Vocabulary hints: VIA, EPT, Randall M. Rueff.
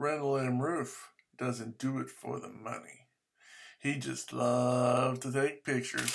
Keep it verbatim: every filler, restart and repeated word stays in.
Randall M. Rueff doesn't do it for the money. He just loves to take pictures.